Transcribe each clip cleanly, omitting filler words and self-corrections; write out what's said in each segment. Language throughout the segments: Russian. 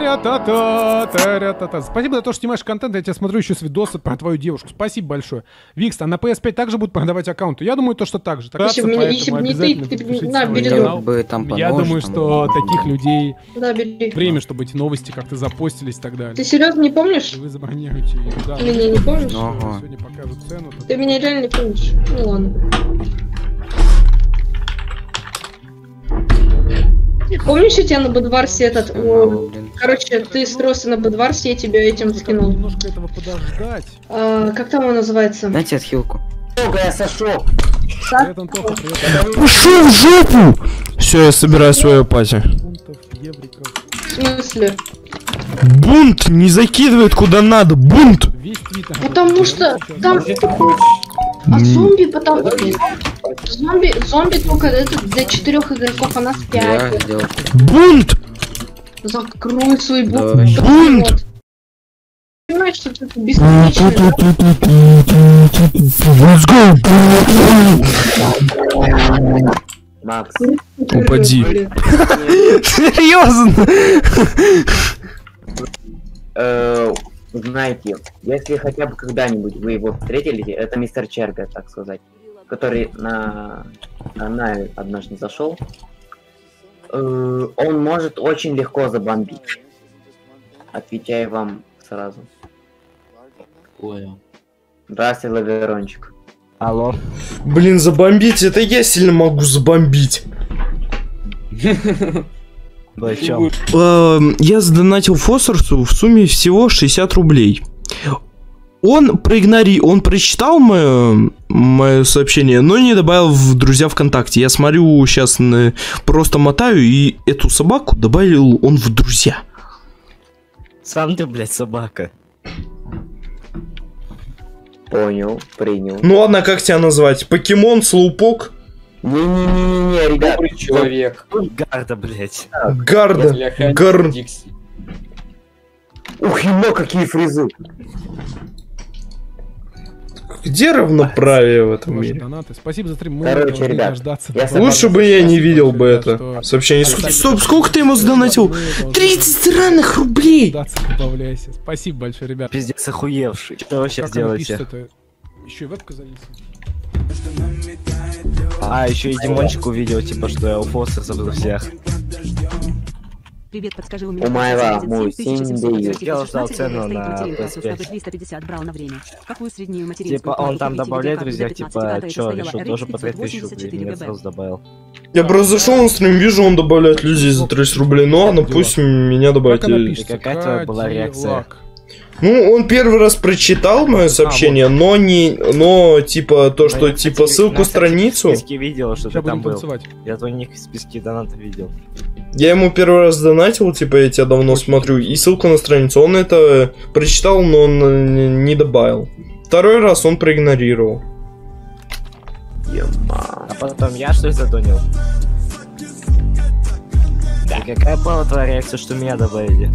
Та-ря-та-та-та-ря-та-та. Спасибо за то, что снимаешь контент. Я тебя смотрю еще с видоса про твою девушку. Спасибо большое. Викс, а на PS5 также будут продавать аккаунты? Я думаю, то, что так же. Если бы не ты, на, бери. Я думаю, что таких людей время, чтобы эти новости как-то запостились и так далее. Ты серьезно не помнишь? Вы забронируете. Ты меня не помнишь? Сегодня покажут цену. Ты меня реально не помнишь. Ну ладно. Помнишь, я тебя на Бадварсе этот... короче, ты строился на Бадварсе, я тебя этим скинул. Немножко этого подождать. Как там он называется? Дайте отхилку. Я сошел. Пошел в жопу! Все, я собираю свою пати. В смысле? Бунт не закидывает куда надо, бунт! Потому что там... А зомби потом... Зомби только это для 4 игроков, а нас 5. Бунт! Закрой свой бунт. Бунт! Понимаешь, что ты бесконечный. Let's go! Макс. Упади. Серьезно? Знаете, если хотя бы когда-нибудь вы его встретили, это мистер Черга, так сказать, который на однажды зашел, он может очень легко забомбить. Отвечаю вам сразу. Понял. Здравствуй, Лаверончик. Алло. Блин, забомбить, это я сильно могу забомбить. Я задонатил Фостерсу в сумме всего 60 рублей. Он прочитал мое сообщение, но не добавил в друзья ВКонтакте. Я смотрю, сейчас просто мотаю, и эту собаку добавил он в друзья. Сам ты, блядь, собака. Понял, принял. Ну ладно, как тебя назвать? Покемон, слоупок? Не-не-не-не, ребят. Добрый человек. Гарда, блядь. Гарда. Гард. Ух, ему какие фризы. Где равноправие в этом мире? Спасибо за стрим. Короче, ребят, лучше бы я не видел бы это сообщение. Стоп, сколько ты ему сдонатил? 30 сраных рублей. Спасибо большое, ребят. Пиздец, охуевший. Что вы сейчас делаете? Еще и вебка зависит. А, еще и Димончик увидел, типа, что я у Фостерса за всех. Привет, подскажи, у меня... У Майва, мой я ждал цену на PS5. Брал на время. Какую среднюю материнскую... Типа, он там добавляет, друзья, типа, что, решил тоже по 3000 рублей, мне сразу добавил. Я просто зашел на стрим, вижу, он добавляет людей за 30 рублей, но она пусть меня добавит. Какая твоя была реакция? Ну, он первый раз прочитал мое сообщение, вот. Но типа то, что типа ссылку страницу. Я видел, что ты там был. Танцевать. Я твой них в списке донатов видел. Я ему первый раз донатил, типа я тебя давно смотрю, и ссылку на страницу. Он это прочитал, но он не добавил. Второй раз он проигнорировал. А потом я что ли задонил? Да. И какая была твоя реакция, что меня добавили?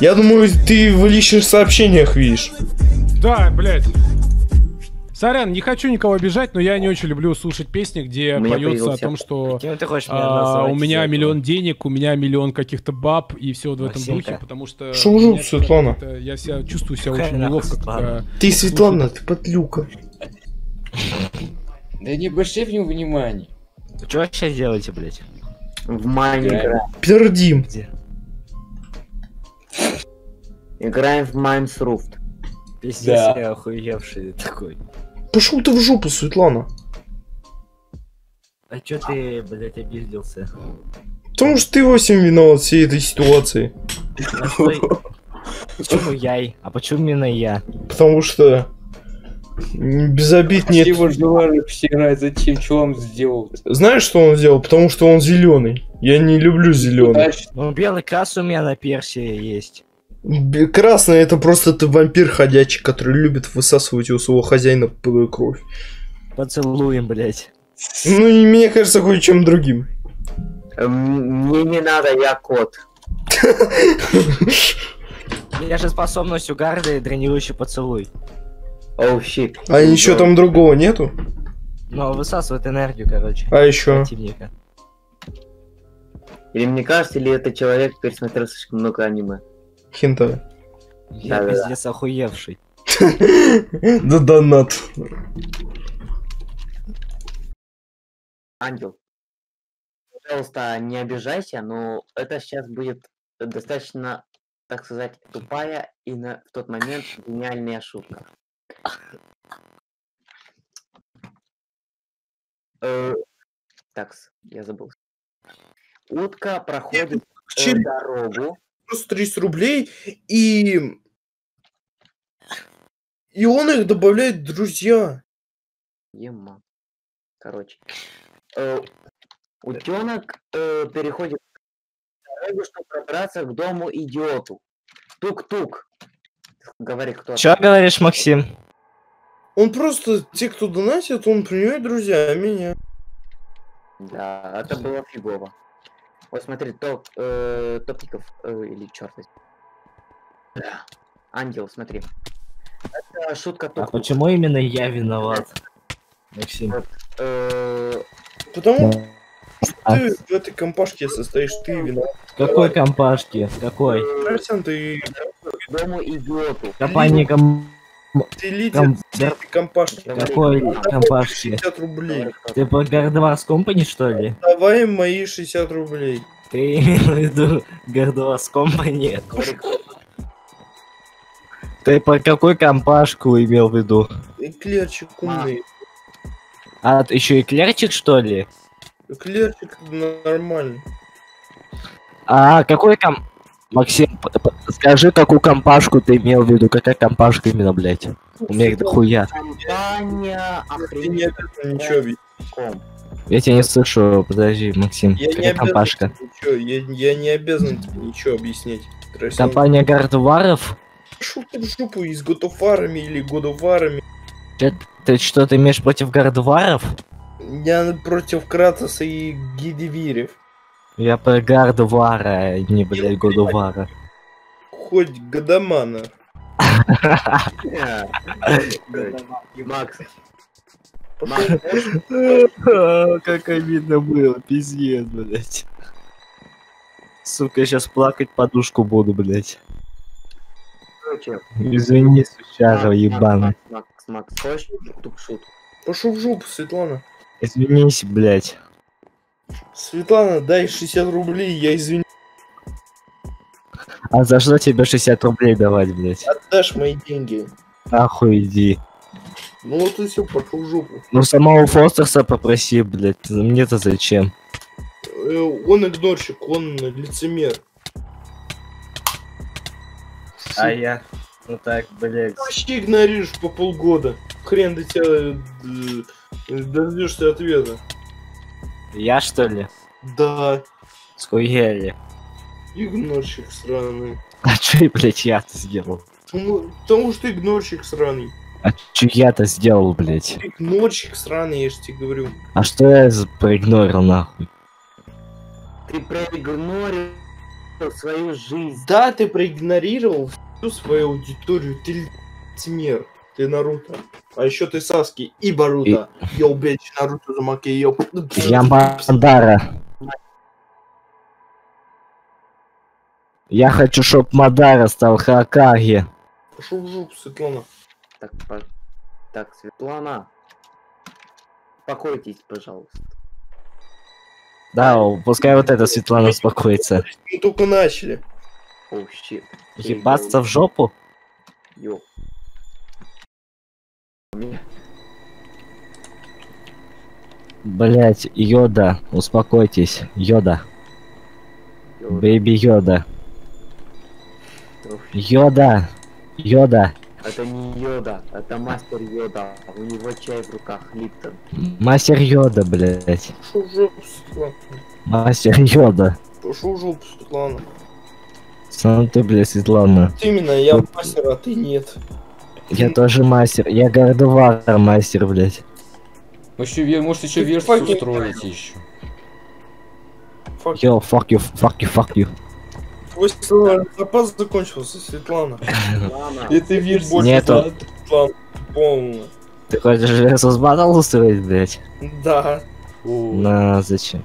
Я думаю, ты в личных сообщениях видишь. Да, блядь. Сорян, не хочу никого обижать, но я не очень люблю слушать песни, где поется о том, что у меня миллион денег, у меня миллион каких-то баб и все в этом духе, потому что... Что уже, Светлана? Я себя чувствую себя очень неловко, когда... Ты, Светлана, ты подлюка. Да не обращай в него внимания. Что вы сейчас делаете, блядь? В Майнкрафт. Пердим. Играем в Майнкрафт. Пиздец, я охуевший такой. Пошел ты в жопу, Светлана. А чё ты, блядь, обиделся? Потому что ты вовсе виноват всей этой ситуации. Почему я? А почему именно я? Потому что без обид нет. Его желали вчера, зачем, что он сделал? Знаешь, что он сделал? Потому что он зеленый. Я не люблю зеленый. Ну, белый крас у меня на персе есть. Красный это просто ты вампир ходячий, который любит высасывать у своего хозяина кровь. Поцелуем, блять. Ну, и мне кажется, кое-чем другим. Мне не надо, я кот. Я же способность у гарды дренирующий поцелуй. Оу, щит. А ничего там другого нету? Ну, высасывает энергию, короче. А еще? Или мне кажется, или этот человек пересмотрел слишком много аниме. Хентай. Я пиздец охуевший. Да донат. Ангел, пожалуйста, не обижайся, но это сейчас будет достаточно, так сказать, тупая и на в тот момент гениальная шутка. Такс, я забыл. Утка проходит дорогу. Плюс 30 рублей, и он их добавляет в друзья. Ема. Короче. Утенок переходит дорогу, чтобы пробраться к дому идиоту. Тук-тук. Говорит кто. Чё говоришь, Максим? Он просто, те, кто донатит, он принимает друзья меня. Да, это было фигово. Вот смотри, Топников, или черт возьми. Да. Ангел, смотри. Это шутка Топников. А почему именно я виноват, Максим? Вот, потому что ты в этой компашке состоишь, ты виноват. Какой компашки? Какой? Ты дому идиоту. Компания компашки. Ты лидер компашки. Какой компашки? 60 рублей. Ты по Gardevoir Company, что ли? Давай мои 60 рублей. Ты имел в виду Gardevoir Company? Ты по какой компашку имел в виду? Эклерчик умный. А, еще эклерчик, что ли? Эклерчик нормальный. А, какой компашку? Максим, скажи, какую компашку ты имел в виду? Какая компашка именно, блядь? У меня их дохуя. Компания... Ты не обязан ничего видеть. Я тебя не слышу, подожди, Максим. Я какая компашка? Я не обязан тебе ничего объяснять. Компания Гардваров? Шо ты в жопу и с Готоварами или Годоварами? Ты что, ты имеешь против Гардваров? Я против Кратоса и Гидевирев. Я про Гардвара, не, блядь, Годовара. Хоть Годомана. Макс. Как обидно было, пиздец, блядь. Сука, я сейчас плакать подушку буду, блядь. Извини, сучара, ебаный. Макс, хочешь шутку? Пошел в жопу, Светлана. Извинись, блядь. Светлана, дай 60 рублей, я извинюсь. А за что тебе 60 рублей давать, блядь? Отдашь мои деньги. Нахуй иди. Ну вот и все, пошел в жопу. Ну самого Фостерса попроси, блядь, мне-то зачем? Он игнорщик, он лицемер. А я, ну так, блядь. Ты вообще игнорируешь по полгода. Хрен до тебя дождешься ответа. Я, что ли? Да. Схуяли. Игнорщик сраный. А чё, блядь, я-то сделал? Ну, потому что игнорщик сраный. А чё я-то сделал, блядь? Игнорщик сраный, я ж тебе говорю. А что я проигнорил, нахуй? Ты проигнорил свою жизнь. Да, ты проигнорировал всю свою аудиторию. Ты лицемер. Ты Наруто. А еще ты Саски и Баруто. И... Йоу, бич, Наруто замаки, йоу. Я Мадара. Я хочу, чтоб Мадара стал Хакаги. Пошел в жопу, Светлана. Так, так, Светлана. Успокойтесь, пожалуйста. Да, пускай вот эта Светлана успокоится. Мы только начали. О, щит. Ебаться в жопу? Йоу. Блять, Йода, успокойтесь, Йода. Бэйби Йода. Йода, Йода. Это не Йода, это мастер Йода. У него чай в руках, Липтон. Мастер Йода, блять. Мастер Йода. Пошел в жопу, Светлана. Сам ты, блять, Светлана. Вот именно, я мастер, а ты нет. Я тоже мастер, я Гардвар мастер, блять. Может еще версию устроить еще. Йо, fuck you, fuck you, fuck you. Твой запас закончился, Светлана. И ты версию больше нету. Ты хочешь, я созвонал устроить, блять? Да. На, зачем?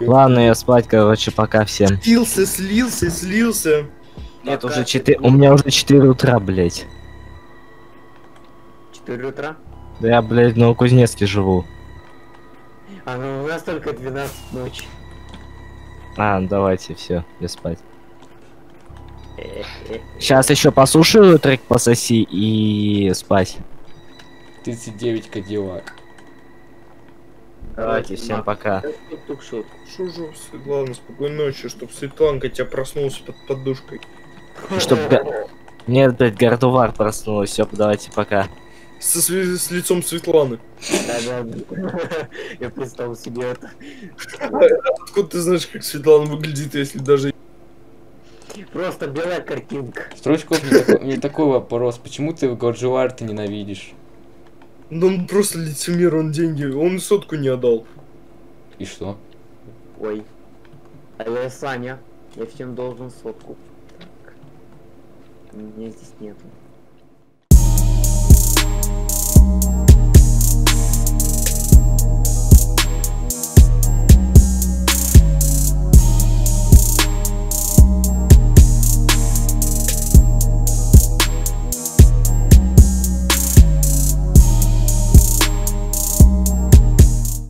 Ладно, я спать, короче, пока всем. Слился. Нет, пока уже 4. У меня уже 4 утра, блять. 4 утра? Да я, блядь, в Новокузнецке живу. А ну у нас только 12 ночи. А, ну давайте, все, я спать. Сейчас еще послушаю трек пососи и спать. 39 кадиллак. Давайте, всем пока. Шужу, Светлана, спокойной ночи, чтоб Светланка тебя проснулся под подушкой. Чтоб... Нет, блядь, Гардувар проснулась, все, давайте, пока. С лицом Светланы. Да. Я представил себе это. Откуда ты знаешь, как Светлана выглядит, если даже... Просто белая картинка. Стручков, мне такой вопрос. Почему ты Largevoir ты ненавидишь? Ну он просто лицемер, он деньги. Он 100 не отдал. И что? Ой. А я Саня. Я всем должен 100. Так. Меня здесь нету.